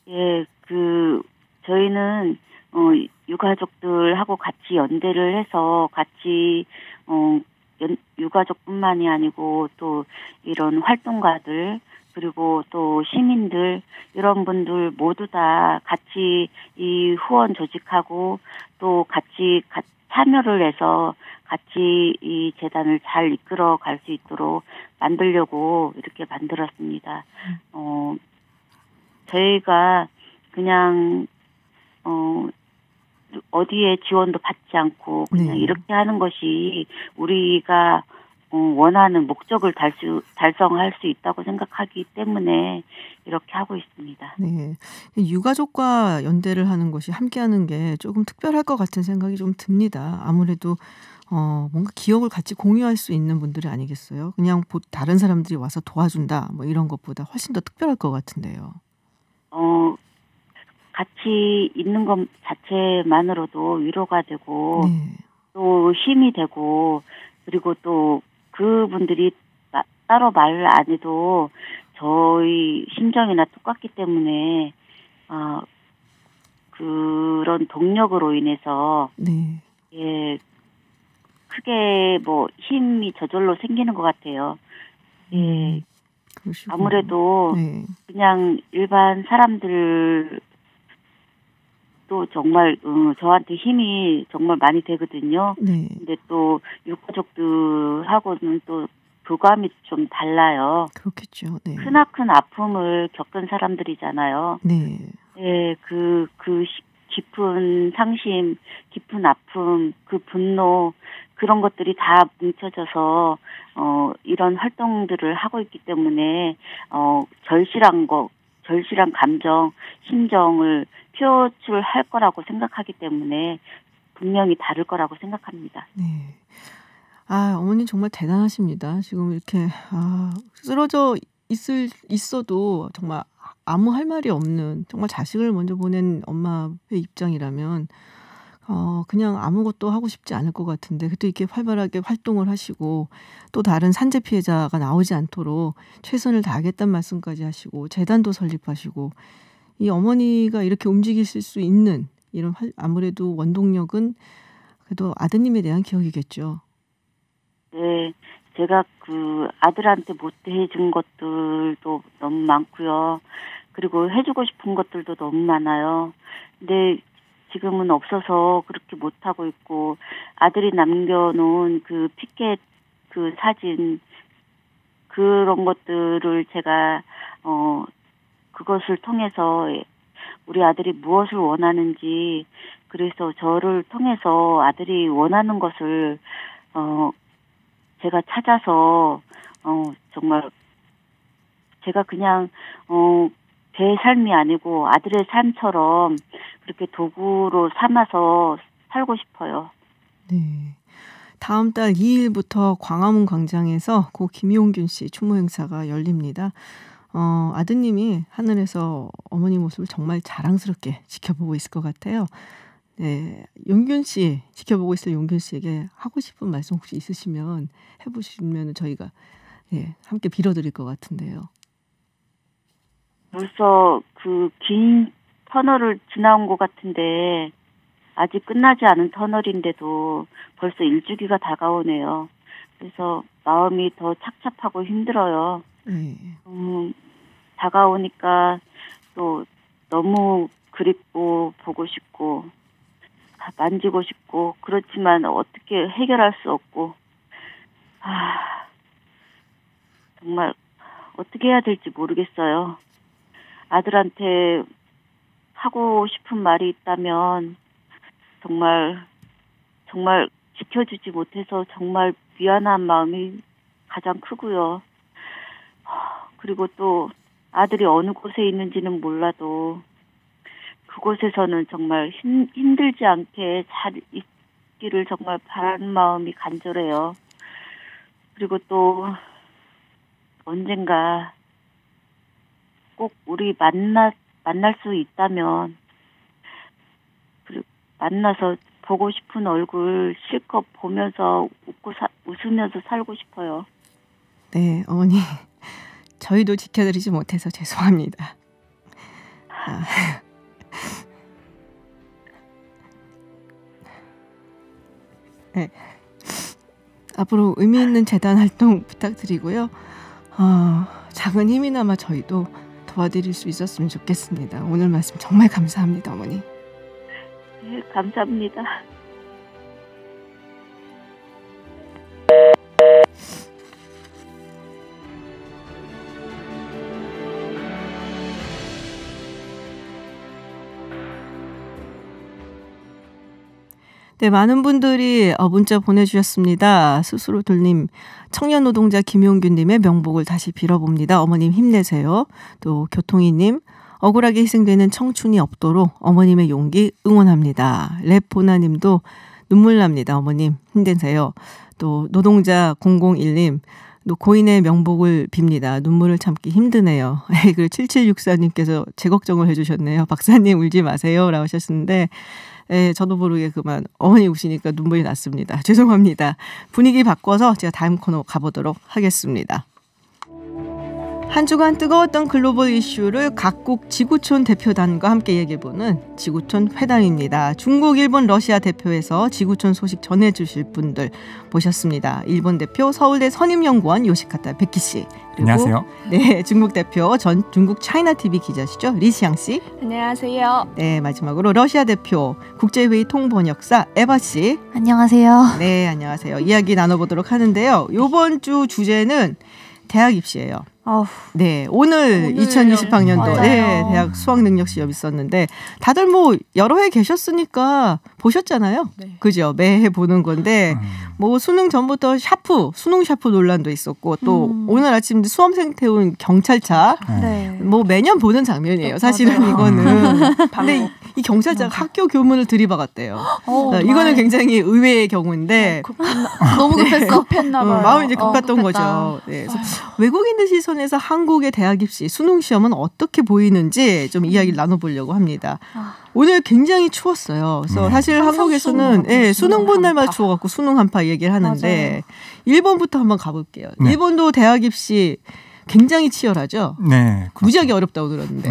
예, 그 저희는 유가족들하고 같이 연대를 해서 같이 유가족뿐만이 아니고 또 이런 활동가들 그리고 또 시민들 이런 분들 모두 다 같이 이 후원 조직하고 또 같이 참여를 해서 같이 이 재단을 잘 이끌어 갈 수 있도록 만들려고 이렇게 만들었습니다. 저희가 그냥 어디에 지원도 받지 않고 그냥 네. 이렇게 하는 것이 우리가 원하는 목적을 달성할 수 있다고 생각하기 때문에 이렇게 하고 있습니다. 네, 유가족과 연대를 하는 것이 함께하는 게 조금 특별할 것 같은 생각이 좀 듭니다. 아무래도 뭔가 기억을 같이 공유할 수 있는 분들이 아니겠어요? 그냥 다른 사람들이 와서 도와준다 뭐 이런 것보다 훨씬 더 특별할 것 같은데요. 같이 있는 것 자체만으로도 위로가 되고 네. 또 힘이 되고 그리고 또 그분들이 따로 말을 안 해도 저희 심정이나 똑같기 때문에 그런 동력으로 인해서 네. 예, 크게 뭐 힘이 저절로 생기는 것 같아요. 예, 그러시구나. 아무래도 네. 그냥 일반 사람들 또 정말 저한테 힘이 정말 많이 되거든요. 네. 근데 또 유가족들하고는 또 교감이 좀 달라요. 그렇겠죠. 네. 크나큰 아픔을 겪은 사람들이잖아요. 네. 예, 그 깊은 상심, 깊은 아픔, 그 분노 그런 것들이 다 뭉쳐져서 이런 활동들을 하고 있기 때문에 절실한 감정, 심정을 표출할 거라고 생각하기 때문에 분명히 다를 거라고 생각합니다. 네. 아, 어머니 정말 대단하십니다. 지금 이렇게 쓰러져 있어도 정말 아무 할 말이 없는 정말 자식을 먼저 보낸 엄마의 입장이라면 그냥 아무것도 하고 싶지 않을 것 같은데 그래도 이렇게 활발하게 활동을 하시고 또 다른 산재 피해자가 나오지 않도록 최선을 다하겠다는 말씀까지 하시고 재단도 설립하시고 이 어머니가 이렇게 움직이실 수 있는 이런 아무래도 원동력은 그래도 아드님에 대한 기억이겠죠. 네, 제가 그 아들한테 못 해준 것들도 너무 많고요. 그리고 해주고 싶은 것들도 너무 많아요. 근데 지금은 없어서 그렇게 못하고 있고 아들이 남겨놓은 그 피켓 그 사진 그런 것들을 제가 그것을 통해서 우리 아들이 무엇을 원하는지 그래서 저를 통해서 아들이 원하는 것을 제가 찾아서 정말 제가 그냥 제 삶이 아니고 아들의 삶처럼 그렇게 도구로 삼아서 살고 싶어요. 네. 다음 달 2일부터 광화문 광장에서 고 김용균 씨 추모 행사가 열립니다. 아드님이 하늘에서 어머니 모습을 정말 자랑스럽게 지켜보고 있을 것 같아요. 네, 용균 씨 지켜보고 있을 용균 씨에게 하고 싶은 말씀 혹시 있으시면 해보시면 저희가 예, 함께 빌어드릴 것 같은데요. 벌써 그 긴 터널을 지나온 것 같은데 아직 끝나지 않은 터널인데도 벌써 일주기가 다가오네요. 그래서 마음이 더 착잡하고 힘들어요. 네. 다가오니까 또 너무 그립고 보고 싶고 만지고 싶고 그렇지만 어떻게 해결할 수 없고 정말 어떻게 해야 될지 모르겠어요. 아들한테 하고 싶은 말이 있다면 정말 지켜주지 못해서 정말 미안한 마음이 가장 크고요. 그리고 또 아들이 어느 곳에 있는지는 몰라도 그곳에서는 정말 힘들지 않게 잘 있기를 정말 바라는 마음이 간절해요. 그리고 또 언젠가 꼭 우리 만날 수 있다면, 그리고 만나서 보고 싶은 얼굴 실컷 보면서 웃으면서 살고 싶어요. 네, 어머니. 저희도 지켜드리지 못해서 죄송합니다. 아. 네. 앞으로 의미 있는 재단 활동 부탁드리고요. 작은 힘이나마 저희도 도와드릴 수 있었으면 좋겠습니다. 오늘 말씀 정말 감사합니다, 어머니. 네, 감사합니다. 네, 많은 분들이 문자 보내주셨습니다. 스스로 돌림, 청년노동자 김용균님의 명복을 다시 빌어봅니다. 어머님 힘내세요. 또 교통이님, 억울하게 희생되는 청춘이 없도록 어머님의 용기 응원합니다. 랩보나님도 눈물 납니다. 어머님 힘내세요. 또 노동자 001님, 또 고인의 명복을 빕니다. 눈물을 참기 힘드네요. 그리고 7764님께서 제 걱정을 해주셨네요. 박사님 울지 마세요 라고 하셨는데, 예, 저도 모르게 그만 어머니 우시니까 눈물이 났습니다. 죄송합니다. 분위기 바꿔서 제가 다음 코너 가보도록 하겠습니다. 한 주간 뜨거웠던 글로벌 이슈를 각국 지구촌 대표단과 함께 얘기해보는 지구촌 회담입니다. 중국, 일본, 러시아 대표에서 지구촌 소식 전해주실 분들 모셨습니다. 일본 대표 서울대 선임연구원 요시카타 베키 씨. 그리고 안녕하세요. 네, 중국 대표 전 중국 차이나TV 기자시죠. 리시앙 씨. 안녕하세요. 네, 마지막으로 러시아 대표 국제회의 통번역사 에바 씨. 안녕하세요. 네, 안녕하세요. 이야기 나눠보도록 하는데요. 이번 주 주제는 대학 입시예요. 네, 오늘 2020학년도 네, 대학 수학 능력 시험 있었는데 다들 뭐 여러 해 계셨으니까 보셨잖아요. 네. 그죠? 매해 보는 건데 뭐 수능 전부터 수능 샤프 논란도 있었고 또 오늘 아침 수험생 태운 경찰차 뭐 매년 보는 장면이에요. 사실은 이거는. 근데 이 경찰차가 학교 교문을 들이박았대요. 이거는 굉장히 의외의 경우인데 너무 급했나 봐요. 마음이 이제 급했던 거죠. 네, 그래서 외국인들 시선 에서 한국의 대학 입시 수능 시험은 어떻게 보이는지 좀 이야기를 나눠보려고 합니다. 오늘 굉장히 추웠어요. 그래서 사실 한국에서는 수능 본 날마다 추워갖고 수능 한파 얘기를 하는데, 맞아요. 일본부터 한번 가볼게요. 네. 일본도 대학 입시 굉장히 치열하죠. 네, 무지하게 어렵다고 들었는데.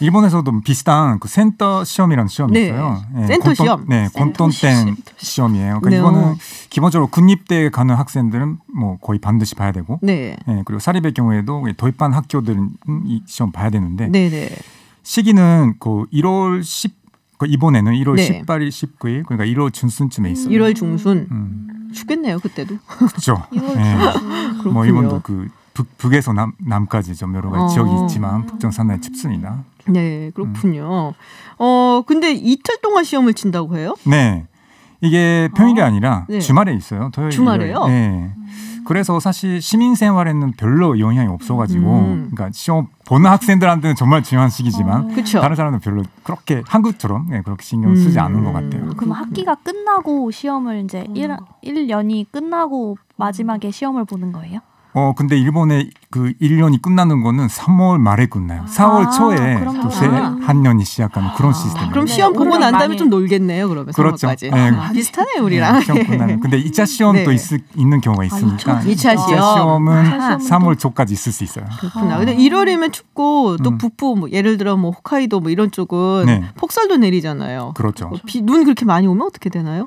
일본에서도 비슷한 그 센터 시험이라는 시험이 있어요. 네, 센터 시험. 네, 곤톤텐 시험이에요. 그러니까 이거는 기본적으로 국립대에 가는 학생들은 뭐 거의 반드시 봐야 되고, 그리고 사립의 경우에도 도입반 학교들은 이 시험 봐야 되는데, 시기는 그 1월 10, 그 이번에는 1월 18일, 19일, 그러니까 1월 중순쯤에 있어요. 1월 중순. 죽겠네요, 그때도. 그렇죠. 뭐 일본도 그 북에서 남까지 좀 여러 가지 지역이 있지만 북쪽 산하에 춥습니다. 네, 그렇군요. 근데 이틀 동안 시험을 친다고 해요? 네, 이게 평일이 아니라 주말에 있어요. 토요일, 주말에요? 네. 그래서 사실 시민 생활에는 별로 영향이 없어가지고, 그러니까 시험 보는 학생들한테는 정말 중요한 시기지만 다른 사람들은 별로 그렇게 한국처럼 그렇게 신경 쓰지 않는 것 같아요. 그럼 학기가 끝나고 시험을 이제 1년이 끝나고 마지막에 시험을 보는 거예요? 근데 일본의 그 1년이 끝나는 거는 3월 말에 끝나요. 4월 초에 또 새 한 년이 시작하는 그런 시스템이에요. 그럼 시험 보고 난 다음에 좀 놀겠네요, 그러면. 그렇죠. 네. 비슷하네요, 우리랑. 시험 끝나면. 근데 2차 시험도 있는 경우가 있으니까. 2차 시험은 3월 초까지 있을 수 있어요. 그렇구나. 근데 1월이면 춥고 또 북부, 뭐 예를 들어 뭐 홋카이도 뭐 이런 쪽은 폭설도 내리잖아요. 그렇죠. 눈 그렇게 많이 오면 어떻게 되나요?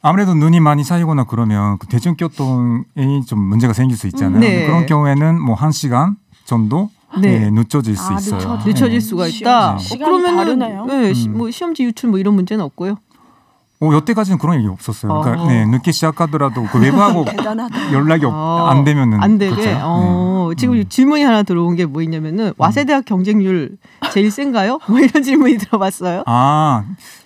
아무래도 눈이 많이 쌓이거나 그러면 그 대중교통에 좀 문제가 생길 수 있잖아요. 그런 경우에는 뭐 1시간 정도 늦춰질 수 있어요. 늦춰질 수가 있다. 그러면은 뭐 시험지 유출 뭐 이런 문제는 없고요. 여태까지는 그런 얘기 없었어요. 그러니까 늦게 시작하더라도 그 외부하고 연락이 안 되면은 안 되게. 그렇죠? 지금 질문이 하나 들어온 게 뭐 있냐면은 와세대학 경쟁률 제일 센가요? 뭐 이런 질문이 들어봤어요.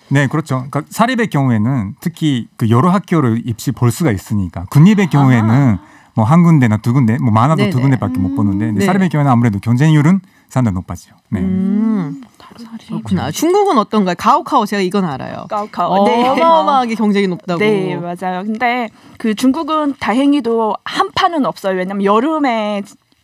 네, 그렇죠. 그러니까 사립의 경우에는 특히 그 여러 학교를 입시 볼 수가 있으니까, 국립의 경우에는 뭐 한 군데나 두 군데, 뭐 많아도 두 군데밖에 못 보는데, 사립의 경우에는 아무래도 경쟁률은 산단 높아지죠. 네. 그렇구나. 중국은 어떤가요? 가오카오 제가 이건 알아요. 가오카오. 네. 어마어마하게 경쟁이 높다고. 네, 맞아요. 근데 그 중국은 다행히도 한파는 없어요. 왜냐면 여름에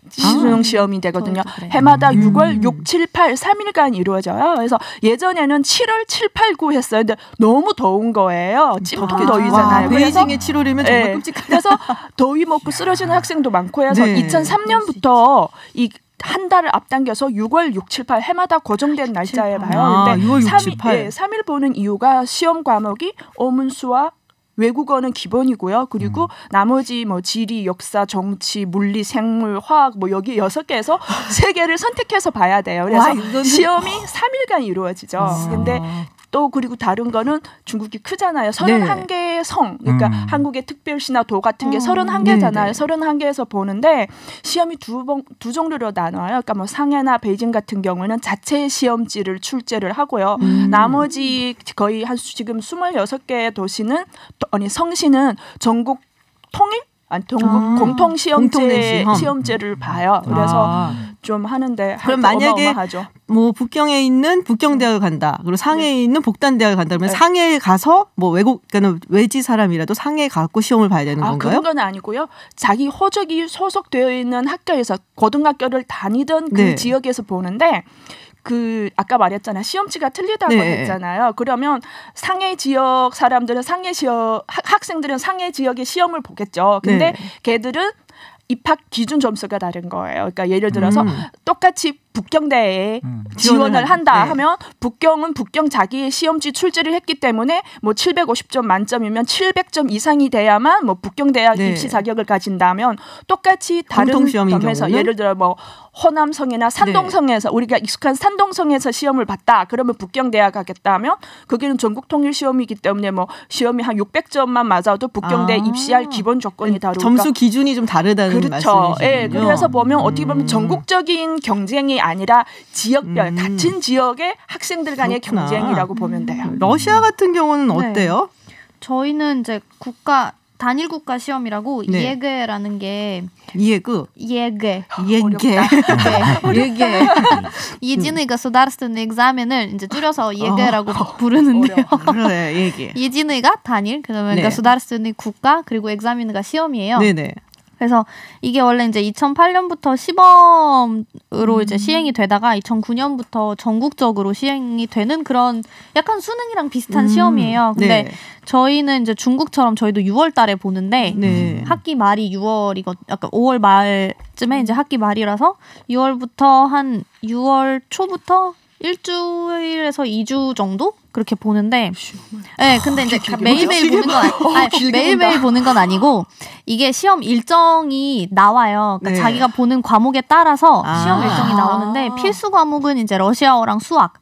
수능 시험이 되거든요. 해마다 6월 6, 7, 8, 3일간 이루어져요. 그래서 예전에는 7월 7, 8, 9 했어요. 근데 너무 더운 거예요. 찜통 더위잖아요. 베이징의 7월이면 정말 네. 끔찍하다. 그래서 더위 먹고 쓰러지는 학생도 많고요. 그래서 네. 2003년부터 이 한 달을 앞당겨서 6월 6, 7, 8 해마다 고정된 날짜에 봐요. 근데 3일 보는 이유가 시험 과목이 어문수와 외국어는 기본이고요. 그리고 나머지 뭐 지리, 역사, 정치, 물리, 생물, 화학 뭐 여기 6개에서 3개를 선택해서 봐야 돼요. 그래서 시험이 3일간 이루어지죠. 근데 또 그리고 다른 거는 중국이 크잖아요. 31개의 성. 그러니까 한국의 특별시나 도 같은 게 31개잖아요. 31개에서 보는데 시험이 두 종류로 나눠요. 그러니까 뭐 상해나 베이징 같은 경우는 자체 시험지를 출제를 하고요. 나머지 거의 한 지금 26개의 도시는 아니 성시는 전국 통일? 아니 전국 공통 시험제를 봐요. 그래서 좀 하는데 그럼 만약에 어마어마하죠. 뭐 북경에 있는 북경대학을 간다. 그리고 상해에 있는 복단대학을 간다. 그러면 상해에 가서 뭐 외국 그러니까 외지 사람이라도 상해에 갖고 시험을 봐야 되는 건가요? 그런 건 아니고요. 자기 호적이 소속되어 있는 학교에서 고등학교를 다니던 그 지역에서 보는데 그 아까 말했잖아요. 시험지가 틀리다고 했잖아요. 그러면 상해 지역 사람들은 상해 지역 학생들은 상해 지역의 시험을 보겠죠. 근데 걔들은 입학 기준 점수가 다른 거예요. 그러니까 예를 들어서 똑같이 북경대에 지원을 한다 하면 북경은 북경 자기의 시험지 출제를 했기 때문에 뭐 750점 만점이면 700점 이상이 돼야만 뭐 북경대학 입시 자격을 가진다면 똑같이 다른 점에서 예를 들어 뭐 호남성이나 산동성에서 우리가 익숙한 산동성에서 시험을 봤다. 그러면 북경대학 가겠다면 거기는 전국통일시험이기 때문에 뭐 시험이 한 600점만 맞아도 북경대 입시할 기본 조건이 다르니까 점수 기준이 좀 다르다는 말씀이시군요. 예, 그래서 보면 어떻게 보면 전국적인 경쟁이 아니라 지역별 같은 지역의 학생들 간의 경쟁이라고 보면 돼요. 러시아 같은 경우는 어때요? 저희는 이제 단일 국가 시험이라고 예그라는 게 예그 예지의 государственный экзамен을 이제 줄여서 예그라고 부르는데요. 그래, 예그. 예지의가 단일, 그다음에 государственный 국가 그리고 экзамен이가 시험이에요. 네네. 그래서 이게 원래 이제 2008년부터 시범으로 이제 시행이 되다가 2009년부터 전국적으로 시행이 되는 그런 약간 수능이랑 비슷한 시험이에요. 근데 저희는 이제 중국처럼 저희도 6월 달에 보는데 학기 말이 6월이고 약간 5월 말쯤에 이제 학기 말이라서 6월부터 한 6월 초부터 일주일에서 2주 정도 그렇게 보는데, 네, 근데 이제 매일매일 보는 건 아니, 매일매일 보는 건 아니고 이게 시험 일정이 나와요. 그러니까 자기가 보는 과목에 따라서 시험 일정이 나오는데 필수 과목은 이제 러시아어랑 수학,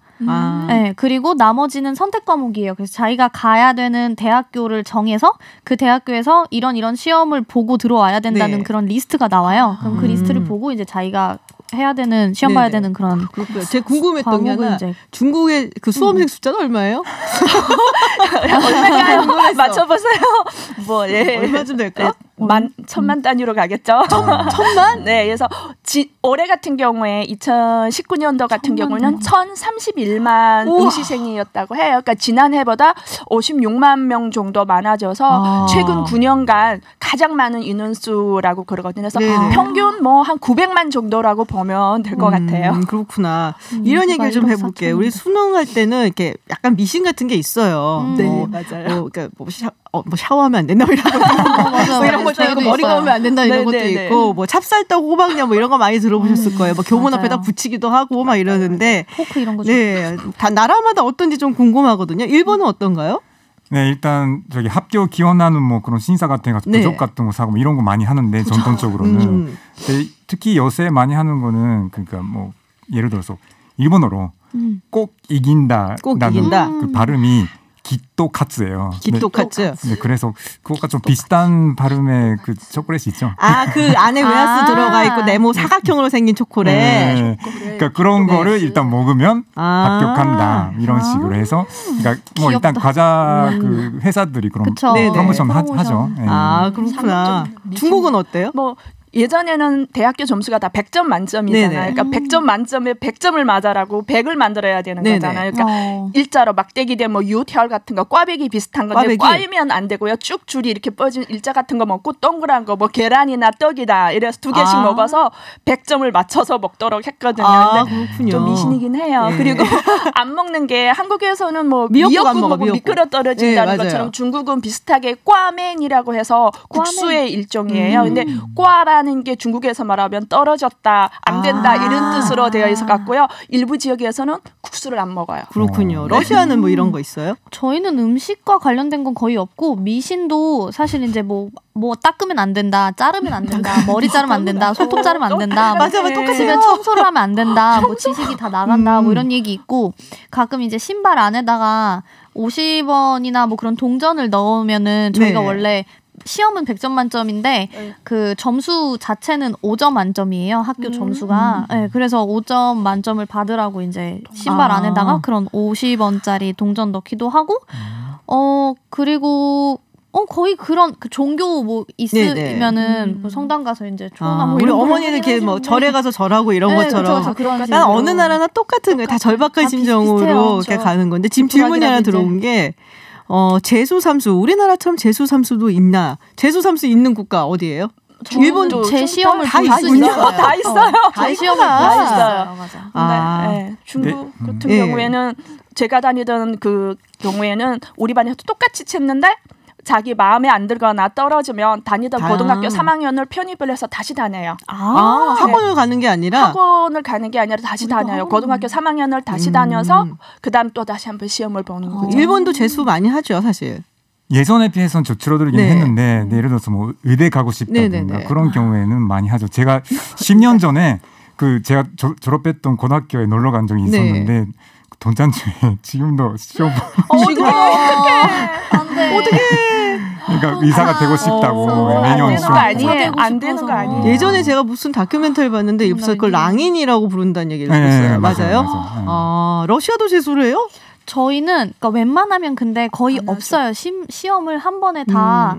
네, 그리고 나머지는 선택 과목이에요. 그래서 자기가 가야 되는 대학교를 정해서 그 대학교에서 이런 시험을 보고 들어와야 된다는 그런 리스트가 나와요. 그럼 그 리스트를 보고 이제 자기가 해야 되는 시험 봐야 되는 그런. 그렇구나. 제가 궁금했던 게 하나. 중국의 그 수험생 숫자는 얼마예요? 얼마일까요? 맞춰보세요. 뭐 얼마쯤 될까? 천만 단위로 가겠죠. 천만? 네, 그래서 올해 같은 경우에 2019년도 같은 경우는 1,031만 응시생이었다고 해요. 그러니까 지난해보다 56만 명 정도 많아져서 최근 9년간 가장 많은 인원수라고 그러거든요. 그래서 평균 뭐 한 900만 정도라고 보면 될 것 같아요. 그렇구나. 이런 얘기를 좀 해볼게요. 우리 수능할 때는 이렇게 약간 미신 같은 게 있어요. 맞아요. 그러니까 뭐 샤워하면 안 된다 이런 것도 있고 머리가 오면 안 된다 이런 것도 있고 뭐 찹쌀떡 호박냐 뭐 이런 거 많이 들어보셨을 거예요. 막 교문 앞에다 붙이기도 하고 막 이러는데 포크 이런 거 좀 다 나라마다 어떤지 좀 궁금하거든요. 일본은 어떤가요? 네, 일단 저기 합격 기원하는 뭐 그런 신사 같은 거 부족 같은 거 사고 뭐 이런 거 많이 하는데 전통적으로는 특히 요새 많이 하는 거는 그러니까 뭐 예를 들어서 일본어로 꼭 이긴다라는 그 발음이 기토카츠예요. 기토카츠. 네, 그래서 그것과 좀 비슷한 발음의 그 초콜릿이 있죠. 그 안에 웨하스 들어가 있고 네모 사각형으로 생긴 초콜릿. 네. 그러니까 그런 거를 일단 먹으면 합격한다 이런 식으로 해서 그러니까 뭐 일단 과자 그 회사들이 그런 프로모션 하죠. 그렇구나. 중국은 어때요? 뭐 예전에는 대학교 점수가 다 100점 만점이잖아요. 그러니까 100점 만점에 100점을 맞아라고 100을 만들어야 되는 거잖아요. 그러니까 일자로 막대기대 뭐 유태얼 같은 거 꽈배기 비슷한 건데 꽈이면 안 되고요. 쭉 줄이 이렇게 뻗은 일자 같은 거 먹고 동그란 거 뭐 계란이나 떡이다 이래서 두 개씩 먹어서 100점을 맞춰서 먹도록 했거든요. 근데 좀 미신이긴 해요. 그리고 안 먹는 게 한국에서는 뭐 미역국 먹고 미끄러 떨어진다는 것처럼 중국은 비슷하게 꽈맨이라고 해서 국수의 일종이에요. 근데 꽈라 하는 게 중국에서 말하면 떨어졌다, 안 된다 이런 뜻으로 되어 있어 갖고요. 일부 지역에서는 국수를 안 먹어요. 그렇군요. 러시아는 뭐 이런 거 있어요? 저희는 음식과 관련된 건 거의 없고 미신도 사실 이제 뭐 닦으면 안 된다, 자르면 안 된다, 머리 자르면 안 된다, 손톱 자르면 안 된다, 맞아, 똑같으면 청소를 하면 안 된다, 뭐 지식이 다 나간다, 뭐 이런 얘기 있고 가끔 이제 신발 안에다가 50원이나 뭐 그런 동전을 넣으면은 저희가 원래 시험은 100점 만점인데 그 점수 자체는 5점 만점이에요. 학교 점수가. 네, 그래서 5점 만점을 받으라고 이제 신발 안에다가 그런 50원짜리 동전 넣기도 하고 그리고 거의 그런 그 종교 뭐 있으면은 뭐 성당 가서 이제 초나 뭐 우리 어머니들 이렇게 뭐 절에 가서 절하고 이런 것처럼 난 어느 나라나 똑같은 거예요. 다 절박한 심정으로 이렇게 가는 건데 지금 질문이 하나 들어온 게 제수삼수 우리나라처럼 제수삼수도 있나? 제수삼수 있는 국가 어디예요? 일본도 제 시험을 다 있어요. 다 있어요. 제 시험을 다 있어요. 맞아. 네. 중국 같은 경우에는 제가 다니던 그 경우에는 우리 반에서 똑같이 쳤는데 자기 마음에 안 들거나 떨어지면 다니던 고등학교 3학년을 편입을 해서 다시 다녀요. 학원을 가는 게 아니라? 학원을 가는 게 아니라 다시 다녀요. 고등학교 3학년을 다시 다녀서 그다음 또 다시 한번 시험을 보는 거죠. 일본도 재수 많이 하죠, 사실. 예전에 비해서는 좀 줄어들긴 했는데 예를 들어서 뭐 의대 가고 싶다든가 그런 경우에는 많이 하죠. 제가 10년 전에 그 제가 졸업했던 고등학교에 놀러 간 적이 있었는데 돈잔치에 지금도 시험 보는 어떻게 그러니까 의사가 되고 싶다고 매년 시험 안 되는 거 아니에요. 예전에 제가 무슨 다큐멘터리 봤는데 옆에서 그걸 랑인이라고 부른다는 얘기를 들었어요. 맞아요? 러시아도 재수를 해요? 저희는 그러니까 웬만하면 근데 거의 없어요. 시험을 한 번에 다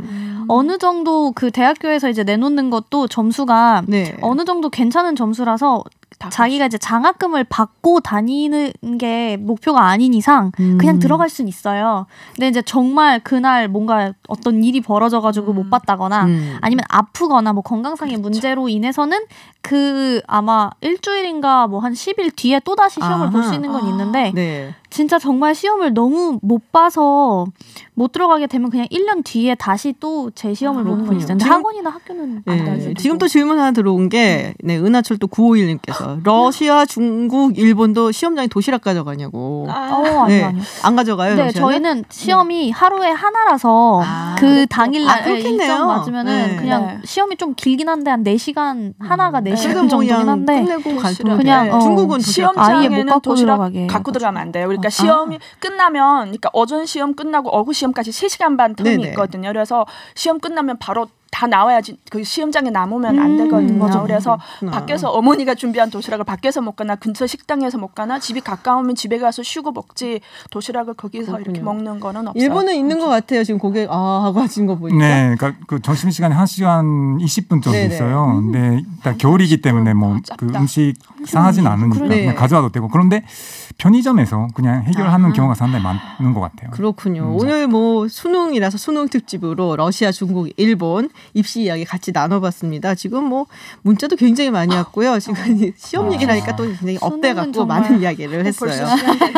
어느 정도 그 대학교에서 이제 내놓는 것도 점수가 어느 정도 괜찮은 점수라서 자기가 이제 장학금을 받고 다니는 게 목표가 아닌 이상 그냥 들어갈 순 있어요. 근데 이제 정말 그날 뭔가 어떤 일이 벌어져가지고 못 봤다거나 아니면 아프거나 뭐 건강상의 문제로 인해서는 그 아마 일주일인가 뭐 한 10일 뒤에 또다시 시험을 볼 수 있는 건 있는데 진짜 정말 시험을 너무 못 봐서 못 들어가게 되면 그냥 1년 뒤에 다시 또 재시험을 보는 건 있어요. 학원이나 학교는 안 가죠. 지금 또 질문 하나 들어온 게 은하철도 951님께서 러시아, 중국, 일본도 시험장에 도시락 가져가냐고. 아니요. 안 가져가요? 네, 러시아는? 저희는 시험이 하루에 하나라서 그 당일날 일정 맞으면은 그냥 시험이 좀 길긴 한데 한 4시간 하나가 4시간 정도긴 한데 그냥 중국은 시험장에는 도시락 갖고 들어가면 안 돼요. 그러니까 시험이 끝나면 그러니까 어전 시험 끝나고 어구 시험까지 3시간 반 텀이 있거든요. 그래서 시험 끝나면 바로 다 나와야지 그 시험장에 남으면 안 되거든요. 그래서 밖에서 어머니가 준비한 도시락을 밖에서 먹거나 근처 식당에서 먹거나 집이 가까우면 집에 가서 쉬고 먹지 도시락을 거기서 이렇게 먹는 거는 없어요. 일본은 있는 것 같아요. 지금 고객 하고 하신 거 보니까. 네, 그러니까 그 점심시간에 1시간 20분 정도 있어요. 근데 일단 겨울이기 때문에 뭐 그 음식 상하진 않으니까 그냥 가져와도 되고 그런데 편의점에서 그냥 해결하는 경우가 상당히 많은 것 같아요. 그렇군요. 오늘 뭐 수능이라서 수능 특집으로 러시아, 중국, 일본 입시 이야기 같이 나눠봤습니다. 지금 뭐 문자도 굉장히 많이 왔고요. 지금 시험 얘기를 하니까 또 굉장히 업돼갖고 많은 이야기를 했어요.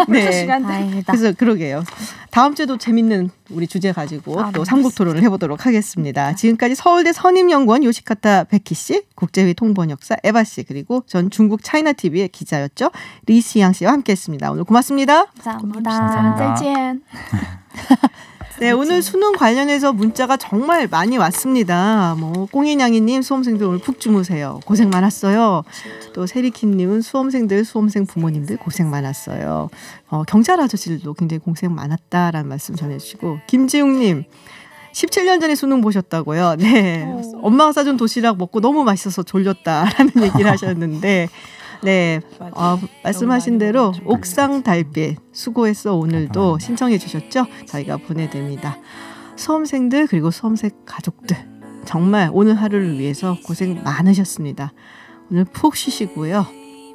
다행이다. 그래서 그러게요. 다음 주에도 재밌는 우리 주제 가지고 또 삼국토론을 해보도록 하겠습니다. 지금까지 서울대 선임연구원 요시카타 베키 씨, 국제회의 통번역사 에바 씨, 그리고 전 중국 차이나TV의 기자였죠. 리시앙 씨와 함께했습니다. 오늘 고맙습니다. 감사합니다. 네, 오늘 수능 관련해서 문자가 정말 많이 왔습니다. 뭐 꽁이냥이님 수험생들 오늘 푹 주무세요. 고생 많았어요. 또 세리킴님은 수험생 부모님들 고생 많았어요. 경찰 아저씨들도 굉장히 고생 많았다라는 말씀 전해주시고 김지웅님 17년 전에 수능 보셨다고요. 네, 엄마가 싸준 도시락 먹고 너무 맛있어서 졸렸다라는 얘기를 하셨는데 네, 말씀하신 대로 옥상 달빛 수고했어 오늘도 신청해 주셨죠? 저희가 보내드립니다. 수험생들 그리고 수험생 가족들 정말 오늘 하루를 위해서 고생 많으셨습니다. 오늘 푹 쉬시고요.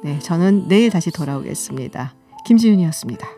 네, 저는 내일 다시 돌아오겠습니다. 김지윤이었습니다.